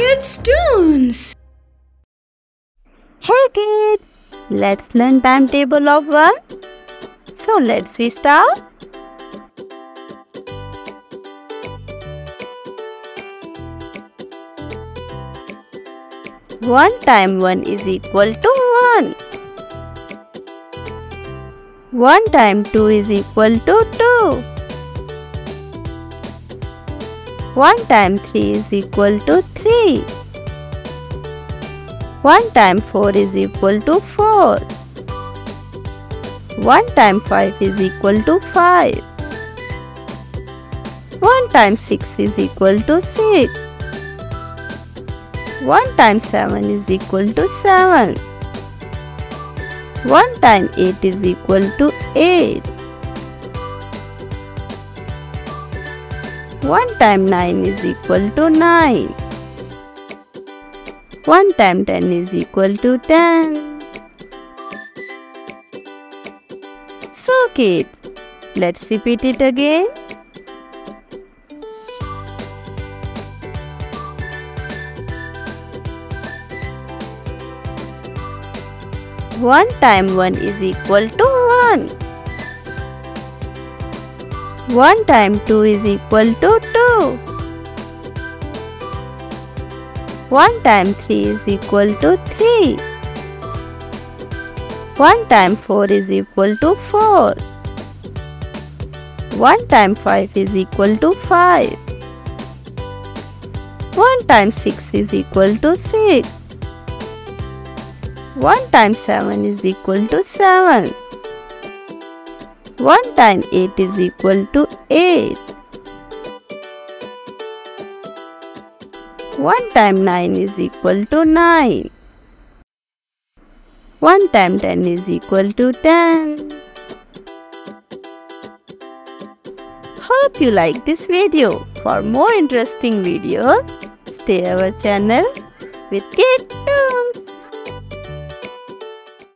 Kidstoons! Hey kid! Let's learn timetable of 1. So let's start. One time 1 is equal to 1. One time 2 is equal to 2. 1 time 3 is equal to 3. 1 time 4 is equal to 4. 1 time 5 is equal to 5. 1 time 6 is equal to 6. 1 time 7 is equal to 7. 1 time 8 is equal to 8. 1 time 9 is equal to 9. 1 time 10 is equal to 10. So kids, let's repeat it again. One time 1 is equal to 1. 1 time 2 is equal to 2. 1 time 3 is equal to 3. 1 time 4 is equal to 4. 1 time 5 is equal to 5. 1 time 6 is equal to 6. 1 time 7 is equal to 7. 1 time 8 is equal to 8. 1 time 9 is equal to 9. 1 time 10 is equal to 10. Hope you like this video. For more interesting videos, stay our channel with Kiddo.